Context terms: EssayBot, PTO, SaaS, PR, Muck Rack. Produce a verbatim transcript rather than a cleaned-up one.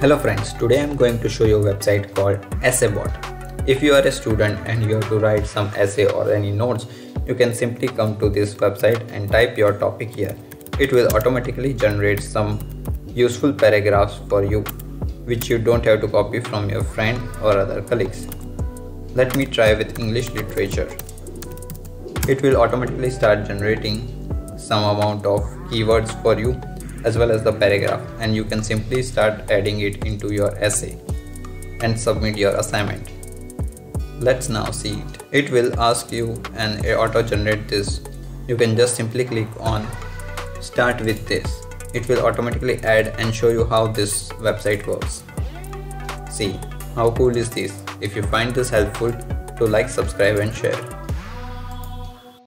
Hello friends, today I am going to show you a website called EssayBot. If you are a student and you have to write some essay or any notes, you can simply come to this website and type your topic here. It will automatically generate some useful paragraphs for you, which you don't have to copy from your friend or other colleagues. Let me try with English literature. It will automatically start generating some amount of keywords for you, as well as the paragraph, and you can simply start adding it into your essay and submit your assignment. Let's now see it. It will ask you and auto generate this. You can just simply click on start with this. It will automatically add and show you how this website works. See, how cool is this? If you find this helpful, do like, subscribe and share.